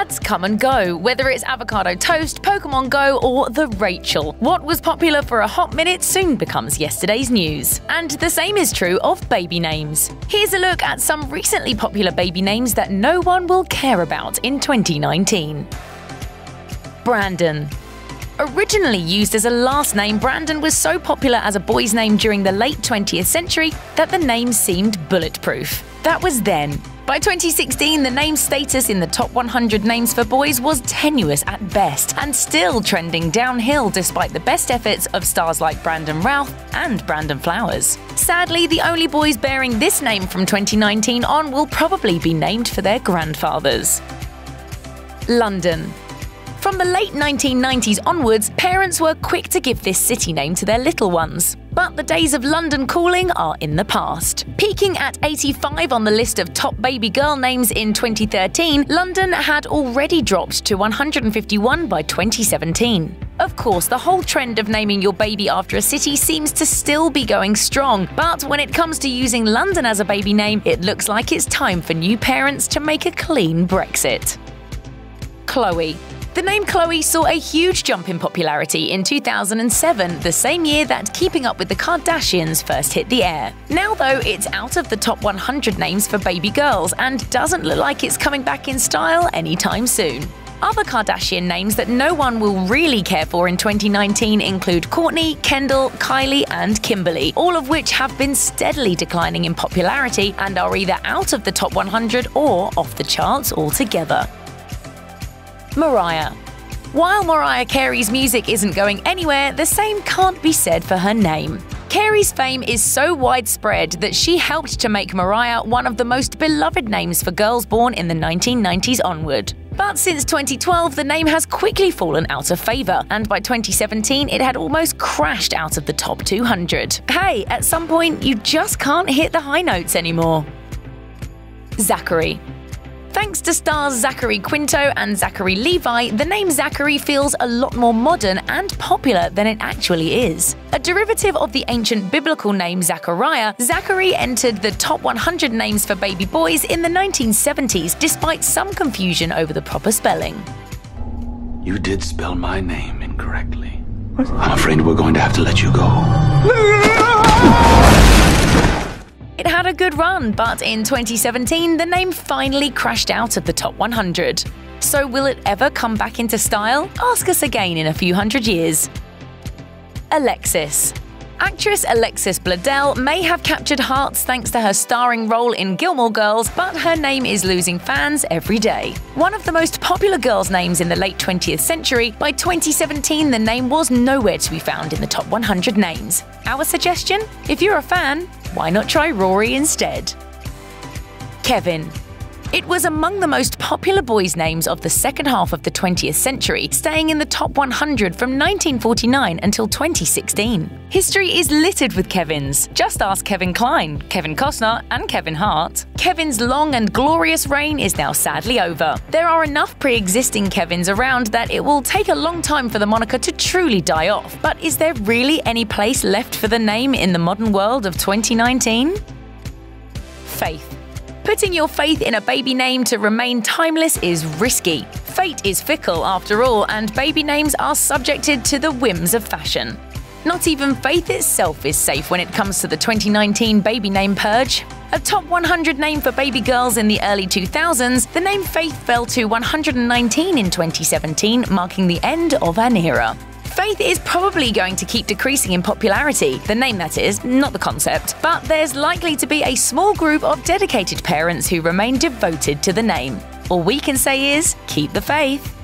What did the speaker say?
ads come and go, whether it's Avocado Toast, Pokemon Go or The Rachel. What was popular for a hot minute soon becomes yesterday's news. And the same is true of baby names. Here's a look at some recently popular baby names that no one will care about in 2019. Brandon. Originally used as a last name, Brandon was so popular as a boy's name during the late 20th century that the name seemed bulletproof. That was then. By 2016, the name's status in the top 100 names for boys was tenuous at best and still trending downhill despite the best efforts of stars like Brandon Ralph and Brandon Flowers. Sadly, the only boys bearing this name from 2019 on will probably be named for their grandfathers. London. From the late 1990s onwards, parents were quick to give this city name to their little ones. But the days of London calling are in the past. Peaking at 85 on the list of top baby girl names in 2013, London had already dropped to 151 by 2017. Of course, the whole trend of naming your baby after a city seems to still be going strong, but when it comes to using London as a baby name, it looks like it's time for new parents to make a clean Brexit. Khloe. The name Khloe saw a huge jump in popularity in 2007, the same year that Keeping Up With the Kardashians first hit the air. Now though, it's out of the top 100 names for baby girls and doesn't look like it's coming back in style anytime soon. Other Kardashian names that no one will really care for in 2019 include Kourtney, Kendall, Kylie and Kimberly, all of which have been steadily declining in popularity and are either out of the top 100 or off the charts altogether. Mariah. While Mariah Carey's music isn't going anywhere, the same can't be said for her name. Carey's fame is so widespread that she helped to make Mariah one of the most beloved names for girls born in the 1990s onward. But since 2012, the name has quickly fallen out of favor, and by 2017, it had almost crashed out of the top 200. Hey, at some point, you just can't hit the high notes anymore. Zachary. Thanks to stars Zachary Quinto and Zachary Levi, the name Zachary feels a lot more modern and popular than it actually is. A derivative of the ancient biblical name Zachariah, Zachary entered the top 100 names for baby boys in the 1970s, despite some confusion over the proper spelling. You did spell my name incorrectly. What? I'm afraid we're going to have to let you go. It had a good run, but in 2017, the name finally crashed out of the top 100. So will it ever come back into style? Ask us again in a few hundred years. Alexis. Actress Alexis Bledel may have captured hearts thanks to her starring role in Gilmore Girls, but her name is losing fans every day. One of the most popular girls' names in the late 20th century, by 2017 the name was nowhere to be found in the top 100 names. Our suggestion? If you're a fan, why not try Rory instead? Kevin. It was among the most popular boys' names of the second half of the 20th century, staying in the top 100 from 1949 until 2016. History is littered with Kevins. Just ask Kevin Kline, Kevin Costner and Kevin Hart. Kevin's long and glorious reign is now sadly over. There are enough pre-existing Kevins around that it will take a long time for the moniker to truly die off. But is there really any place left for the name in the modern world of 2019? Faith. Putting your faith in a baby name to remain timeless is risky. Fate is fickle, after all, and baby names are subjected to the whims of fashion. Not even faith itself is safe when it comes to the 2019 baby name purge. A top 100 name for baby girls in the early 2000s, the name Faith fell to 119 in 2017, marking the end of an era. Faith is probably going to keep decreasing in popularity, the name that is, not the concept, but there's likely to be a small group of dedicated parents who remain devoted to the name. All we can say is, keep the faith.